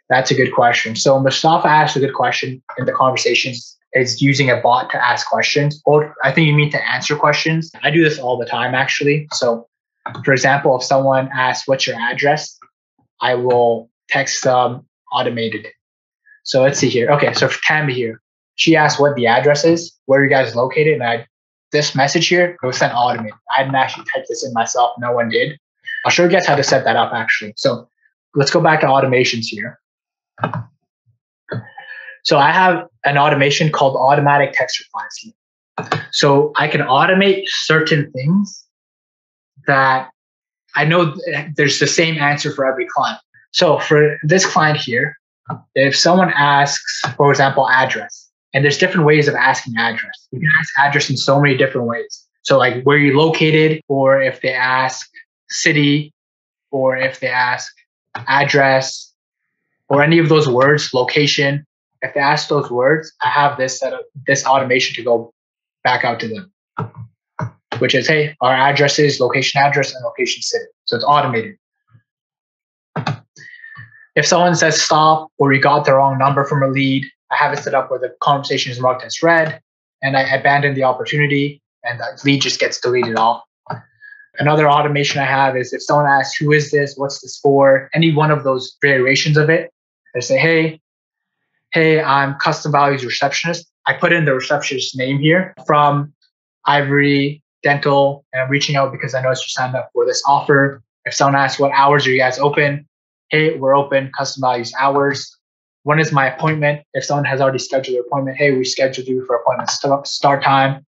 That's a good question. So Mustafa asked a good question in the conversations. Is using a bot to ask questions, or I think you mean to answer questions. I do this all the time, actually. So for example, if someone asks, what's your address? I will text them automated. So let's see here. Okay, so for Tammy here, she asked what the address is, where you guys located, and I this message here, it was sent automated. I didn't actually type this in myself. No one did. I'll show you guys how to set that up, actually. So let's go back to automations here. So I have an automation called automatic text replies. So I can automate certain things that I know there's the same answer for every client. So for this client here, if someone asks, for example, address, and there's different ways of asking address. You can ask address in so many different ways. So like where you're located, or if they ask city, or if they ask address, or any of those words, location. If they ask those words, I have this set of this automation to go back out to them, which is, hey, our address is location address and location city. So it's automated. If someone says stop or you got the wrong number from a lead, I have it set up where the conversation is marked as red and I abandon the opportunity and that lead just gets deleted off. Another automation I have is if someone asks, who is this? What's this for? Any one of those variations of it, I say, hey, Hey, I'm Custom Values Receptionist. I put in the receptionist's name here from Ivory Dental, and I'm reaching out because I noticed you signed up for this offer. If someone asks, what hours are you guys open? Hey, we're open, Custom Values hours. When is my appointment? If someone has already scheduled their appointment, hey, we scheduled you for appointment start time.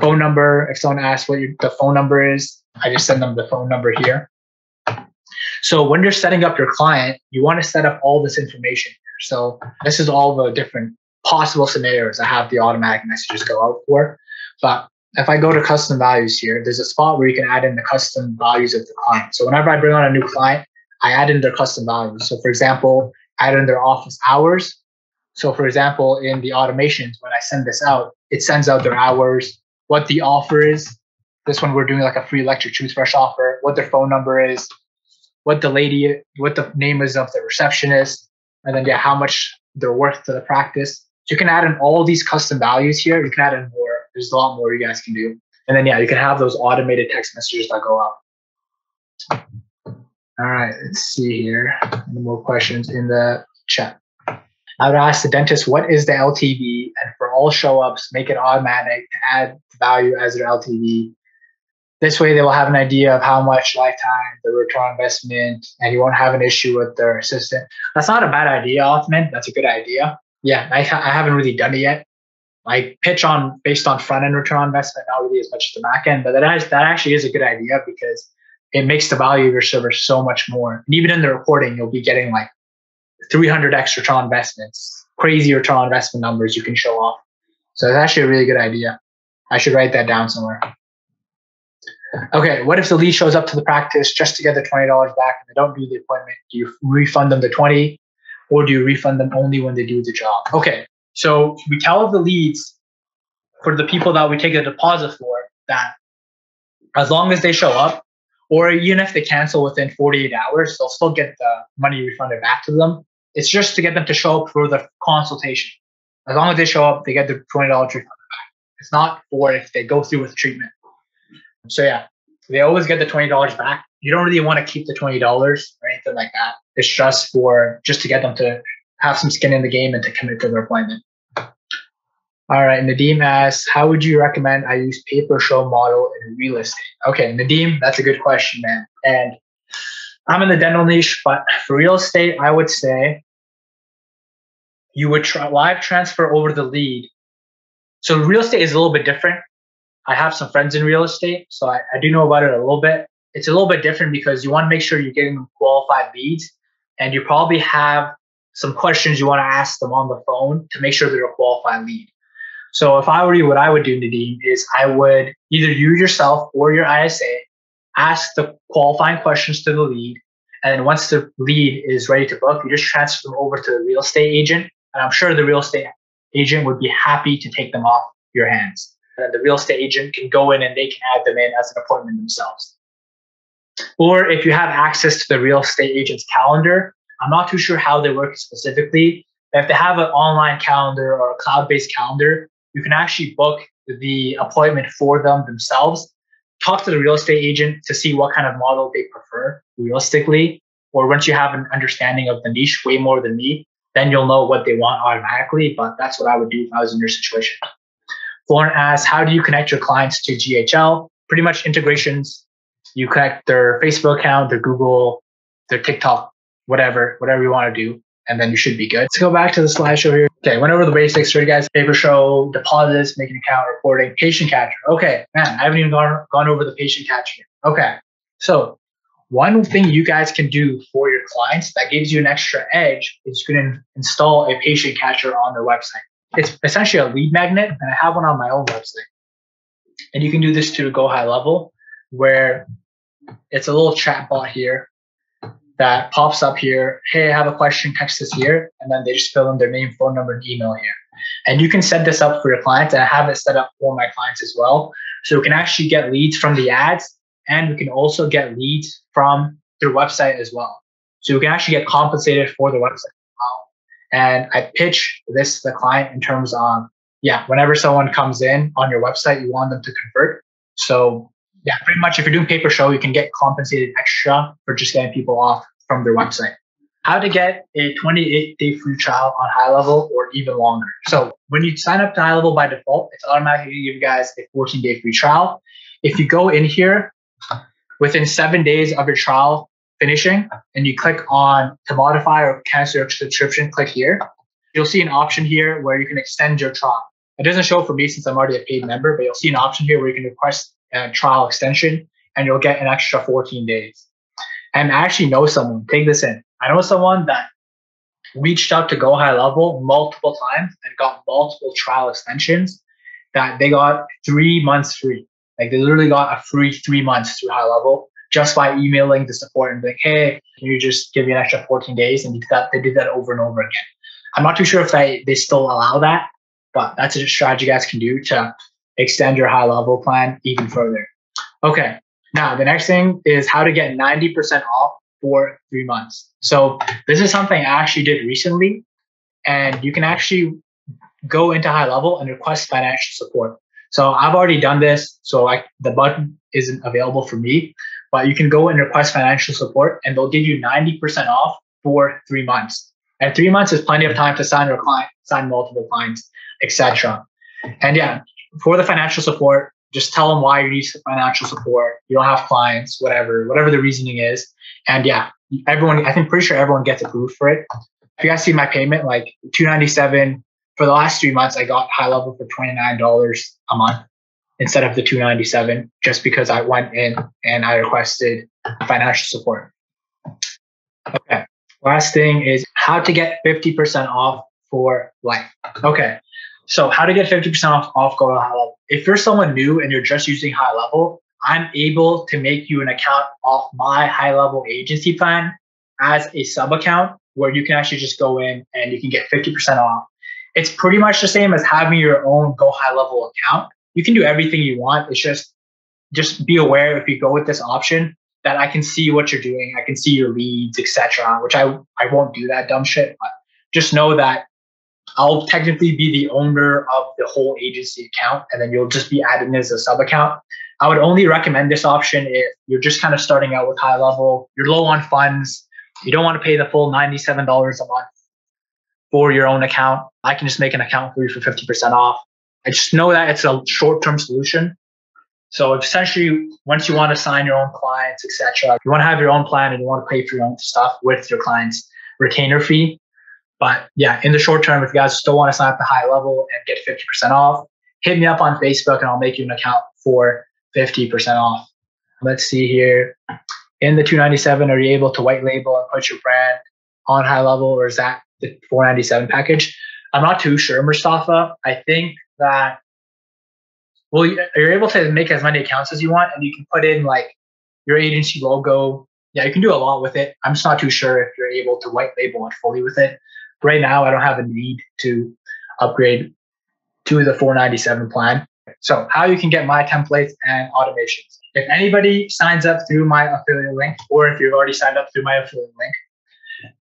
phone number. If someone asks what your, the phone number is, I just send them the phone number here. So when you're setting up your client, you want to set up all this information here. So this is all the different possible scenarios I have the automatic messages go out for. But if I go to custom values here, there's a spot where you can add in the custom values of the client. So whenever I bring on a new client, I add in their custom values. So for example, add in their office hours. So for example, in the automations, when I send this out, it sends out their hours, what the offer is. This one, we're doing like a free lecture, choose fresh offer, what their phone number is, what the lady, what the name is of the receptionist, and then yeah, how much they're worth to the practice. So you can add in all these custom values here. You can add in more. There's a lot more you guys can do. And then yeah, you can have those automated text messages that go out. All right, let's see here. Any more questions in the chat? I would ask the dentist, what is the L T V? And for all show-ups, make it automatic to add value as their L T V. This way, they will have an idea of how much lifetime, the return on investment, and you won't have an issue with their assistant. That's not a bad idea, Othman. That's a good idea. Yeah, I, ha I haven't really done it yet. My pitch on based on front-end return on investment, not really as much as the back-end, but that, is, that actually is a good idea because it makes the value of your service so much more. And even in the reporting, you'll be getting like three hundred X return on investments, crazy return on investment numbers you can show off. So it's actually a really good idea. I should write that down somewhere. Okay, what if the lead shows up to the practice just to get the twenty dollars back and they don't do the appointment? Do you refund them the twenty dollars or do you refund them only when they do the job? Okay, so we tell the leads for the people that we take a deposit for that as long as they show up, or even if they cancel within forty-eight hours, they'll still get the money refunded back to them. It's just to get them to show up for the consultation. As long as they show up, they get the twenty dollars refund back. It's not for if they go through with treatment. So yeah, they always get the twenty dollars back. You don't really want to keep the twenty dollars or anything like that. It's just for, just to get them to have some skin in the game and to commit to their appointment. All right, Nadeem asks, how would you recommend I use pay-per-show model in real estate? Okay, Nadeem, that's a good question, man. And I'm in the dental niche, but for real estate, I would say you would try live transfer over the lead. So real estate is a little bit different. I have some friends in real estate, so I, I do know about it a little bit. It's a little bit different because you want to make sure you're getting qualified leads, and you probably have some questions you want to ask them on the phone to make sure they're a qualified lead. So if I were you, what I would do, Nadeem, is I would either you yourself or your I S A ask the qualifying questions to the lead. And then once the lead is ready to book, you just transfer them over to the real estate agent. And I'm sure the real estate agent would be happy to take them off your hands. And then the real estate agent can go in and they can add them in as an appointment themselves. Or if you have access to the real estate agent's calendar, I'm not too sure how they work specifically. If they have an online calendar or a cloud-based calendar, you can actually book the appointment for them themselves, talk to the real estate agent to see what kind of model they prefer realistically, or once you have an understanding of the niche way more than me, then you'll know what they want automatically, but that's what I would do if I was in your situation. Lauren asks, how do you connect your clients to G H L? Pretty much integrations. You connect their Facebook account, their Google, their TikTok, whatever, whatever you want to do. And then you should be good. Let's go back to the slideshow here. Okay, went over the basics for you guys. Paper show, deposits, make an account, reporting, patient catcher. Okay, man, I haven't even gone, gone over the patient catcher. Okay, so one thing you guys can do for your clients that gives you an extra edge is you can install a patient catcher on their website. It's essentially a lead magnet, and I have one on my own website. And you can do this to GoHighLevel, where it's a little chat bot here that pops up here. Hey, I have a question, text this here. And then they just fill in their name, phone number, and email here. And you can set this up for your clients. And I have it set up for my clients as well. So we can actually get leads from the ads, and we can also get leads from their website as well. So you can actually get compensated for the website as well. And I pitch this to the client in terms of, yeah, whenever someone comes in on your website, you want them to convert. So yeah, pretty much if you're doing paper show, you can get compensated extra for just getting people off from their website. How to get a twenty-eight day free trial on HighLevel or even longer. So when you sign up to HighLevel by default, it's automatically going to give you guys a fourteen day free trial. If you go in here within seven days of your trial finishing and you click on to modify or cancel your subscription, click here, you'll see an option here where you can extend your trial. It doesn't show for me since I'm already a paid member, but you'll see an option here where you can request a trial extension and you'll get an extra fourteen days. And I actually know someone, take this in. I know someone that reached out to GoHighLevel multiple times and got multiple trial extensions that they got three months free. Like they literally got a free three months through GoHighLevel just by emailing the support and being like, hey, can you just give me an extra fourteen days? And they did that, they did that over and over again. I'm not too sure if they, they still allow that, but that's a strategy you guys can do to extend your GoHighLevel plan even further. Okay. Now, the next thing is how to get ninety percent off for three months. So this is something I actually did recently, and you can actually go into GoHighLevel and request financial support. So I've already done this, so like the button isn't available for me, but you can go and request financial support and they'll give you ninety percent off for three months. And three months is plenty of time to sign your client, sign multiple clients, et cetera. And yeah, for the financial support, just tell them why you need financial support. You don't have clients, whatever, whatever the reasoning is. And yeah, everyone, I think pretty sure everyone gets approved for it. If you guys see my payment, like two ninety-seven for the last three months, I got GoHighLevel for twenty-nine dollars a month instead of the two ninety-seven, just because I went in and I requested financial support. Okay. Last thing is how to get fifty percent off for life. Okay. So how to get fifty percent off, off GoHighLevel. If you're someone new and you're just using GoHighLevel, I'm able to make you an account off my GoHighLevel agency plan as a sub account where you can actually just go in and you can get fifty percent off. It's pretty much the same as having your own GoHighLevel account. You can do everything you want. It's just, just be aware if you go with this option that I can see what you're doing. I can see your leads, et cetera, which I, I won't do that dumb shit, but just know that I'll technically be the owner of the whole agency account, and then you'll just be added as a sub account. I would only recommend this option if you're just kind of starting out with GoHighLevel, you're low on funds, you don't want to pay the full ninety-seven dollars a month for your own account. I can just make an account for you for fifty percent off. I just know that it's a short-term solution. So essentially, once you want to sign your own clients, et cetera, you want to have your own plan and you want to pay for your own stuff with your client's retainer fee. But yeah, in the short term, if you guys still want to sign up to GoHighLevel and get fifty percent off, hit me up on Facebook and I'll make you an account for fifty percent off. Let's see here. In the two ninety-seven, are you able to white label and put your brand on GoHighLevel, or is that the four ninety-seven package? I'm not too sure, Mustafa. I think that, well, you're able to make as many accounts as you want, and you can put in like your agency logo. Yeah, you can do a lot with it. I'm just not too sure if you're able to white label it fully with it. Right now, I don't have a need to upgrade to the four ninety-seven plan. So how you can get my templates and automations. If anybody signs up through my affiliate link, or if you've already signed up through my affiliate link,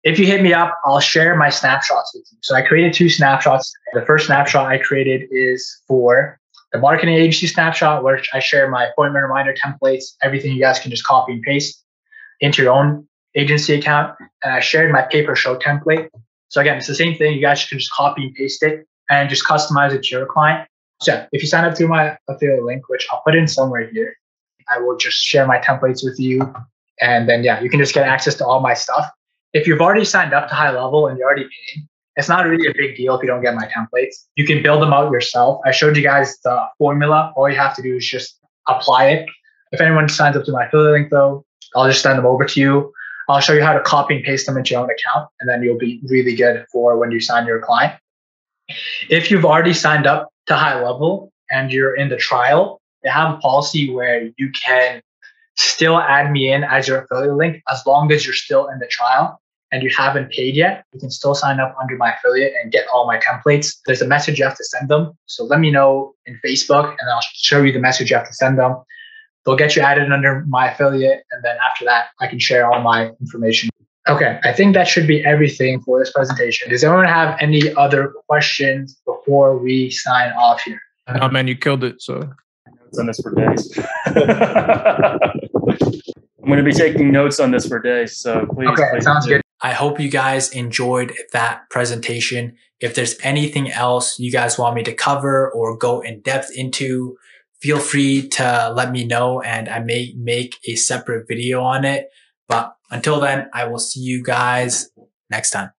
if you hit me up, I'll share my snapshots with you. So I created two snapshots. The first snapshot I created is for the marketing agency snapshot, which I share my appointment reminder templates, everything you guys can just copy and paste into your own agency account. And I shared my paper show template. So again, it's the same thing. You guys can just copy and paste it and just customize it to your client. So if you sign up through my affiliate link, which I'll put in somewhere here, I will just share my templates with you. And then, yeah, you can just get access to all my stuff. If you've already signed up to GoHighLevel and you're already paying, it's not really a big deal if you don't get my templates. You can build them out yourself. I showed you guys the formula. All you have to do is just apply it. If anyone signs up to my affiliate link, though, I'll just send them over to you. I'll show you how to copy and paste them into your own account, and then you'll be really good for when you sign your client. If you've already signed up to GoHighLevel and you're in the trial, they have a policy where you can still add me in as your affiliate link as long as you're still in the trial and you haven't paid yet. You can still sign up under my affiliate and get all my templates. There's a message you have to send them. So let me know in Facebook and I'll show you the message you have to send them. They'll get you added under my affiliate. And then after that, I can share all my information. Okay, I think that should be everything for this presentation. Does anyone have any other questions before we sign off here? Oh man, you killed it. So on this for days. I'm going to be taking notes on this for days. So please. Okay, please sounds do. Good. I hope you guys enjoyed that presentation. If there's anything else you guys want me to cover or go in depth into, feel free to let me know and I may make a separate video on it. But until then, I will see you guys next time.